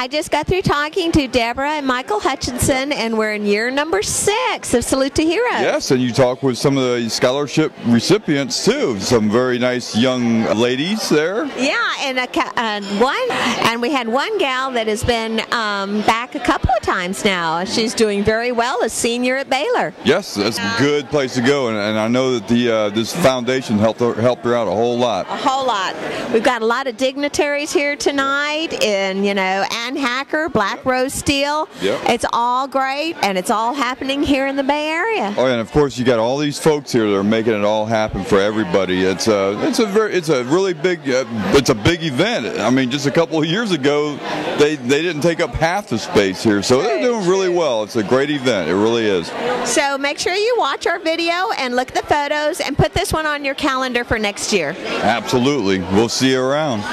I just got through talking to Deborah and Michael Hutchinson, and we're in year number 6 of Salute to Heroes. Yes, and you talk with some of the scholarship recipients too, some very nice young ladies there. Yeah, and we had one gal that has been back a couple of times now. She's doing very well, a senior at Baylor. Yes, that's a good place to go, and I know that the this foundation helped her out a whole lot. A whole lot. We've got a lot of dignitaries here tonight, and you know, Ann Hacker, Black Rose Steel. Yep. It's all great, and it's all happening here in the Bay Area. Oh, and of course you got all these folks here that are making it all happen for everybody. It's a really big event. I mean, just a couple of years ago, they didn't take up half the space here, so they're doing really well. It's a great event. It really is. So make sure you watch our video and look at the photos and put this one on your calendar for next year. Absolutely. We'll see you around.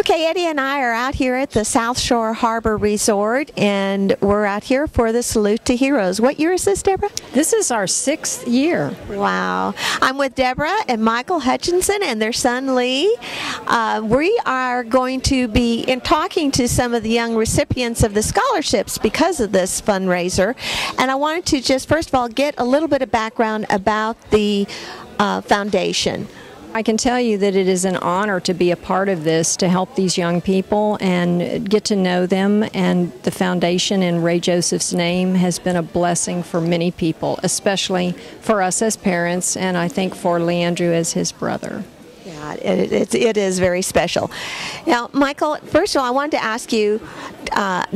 Okay, Eddie and I are out here at the South Shore Harbor Resort, and we're out here for the Salute to Heroes. What year is this, Deborah? This is our 6th year. Wow. I'm with Deborah and Michael Hutchinson and their son, Lee. We are going to be talking to some of the young recipients of the scholarships because of this fundraiser, and I wanted to just, first of all, get a little bit of background about the foundation. I can tell you that it is an honor to be a part of this, to help these young people and get to know them, and the foundation in Ray Joseph's name has been a blessing for many people, especially for us as parents, and I think for Leandrew as his brother. Yeah, it is very special. Now, Michael, first of all, I wanted to ask you,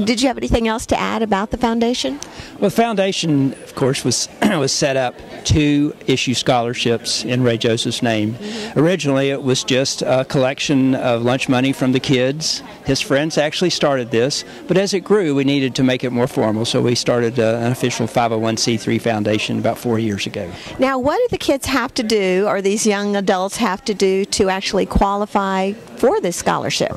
did you have anything else to add about the foundation? Well, the foundation, of course, was set up to issue scholarships in Ray Joseph's name. Mm-hmm. Originally, it was just a collection of lunch money from the kids. His friends actually started this, but as it grew, we needed to make it more formal, so we started an official 501c3 foundation about 4 years ago. Now, what do the kids have to do, or these young adults have to do, to actually qualify for this scholarship?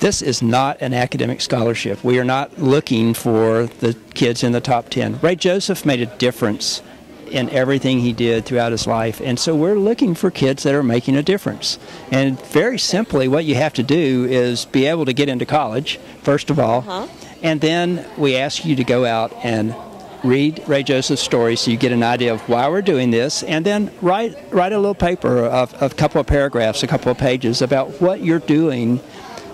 This is not an academic scholarship. We are not looking for the kids in the top 10. Ray Joseph made a difference in everything he did throughout his life, and so we're looking for kids that are making a difference. And very simply, what you have to do is be able to get into college, first of all, and then we ask you to go out and read Ray Joseph's story so you get an idea of why we're doing this, and then write a little paper of a couple of paragraphs, a couple of pages about what you're doing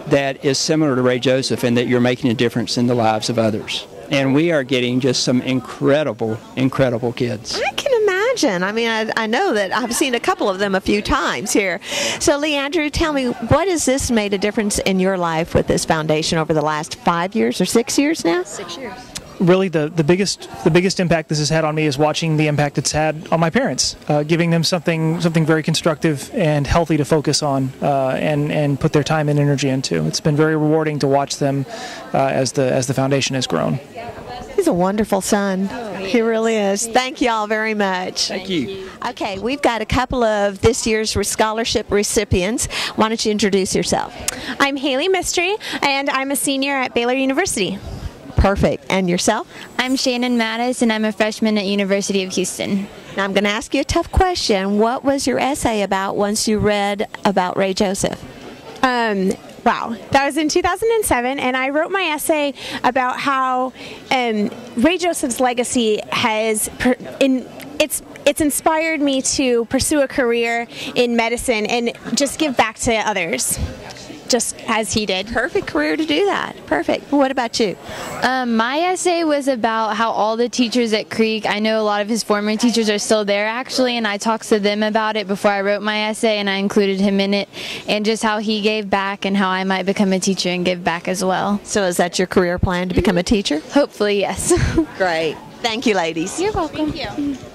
that is similar to Ray Joseph and that you're making a difference in the lives of others. And we are getting just some incredible, incredible kids. I can imagine. I mean, I know that I've seen a couple of them a few times here. So, Leandrew, tell me, what has this made a difference in your life with this foundation over the last 5 years or 6 years now? 6 years. Really, the biggest impact this has had on me is watching the impact it's had on my parents, giving them something very constructive and healthy to focus on and put their time and energy into. It's been very rewarding to watch them as the foundation has grown. He's a wonderful son. He really is. Thank you all very much. Thank you. Okay, we've got a couple of this year's scholarship recipients. Why don't you introduce yourself? I'm Haley Mystery, and I'm a senior at Baylor University. Perfect. And yourself? I'm Shannon Mattis, and I'm a freshman at University of Houston. Now I'm going to ask you a tough question. What was your essay about once you read about Ray Joseph? Wow. That was in 2007, and I wrote my essay about how Ray Joseph's legacy has it's inspired me to pursue a career in medicine and just give back to others, just as he did. Perfect career to do that. Perfect. What about you? My essay was about how all the teachers at Creek, I know a lot of his former teachers are still there actually, and I talked to them about it before I wrote my essay, and I included him in it, and just how he gave back and how I might become a teacher and give back as well. So is that your career plan, to become a teacher? Hopefully, yes. Great. Thank you, ladies. You're welcome. Thank you.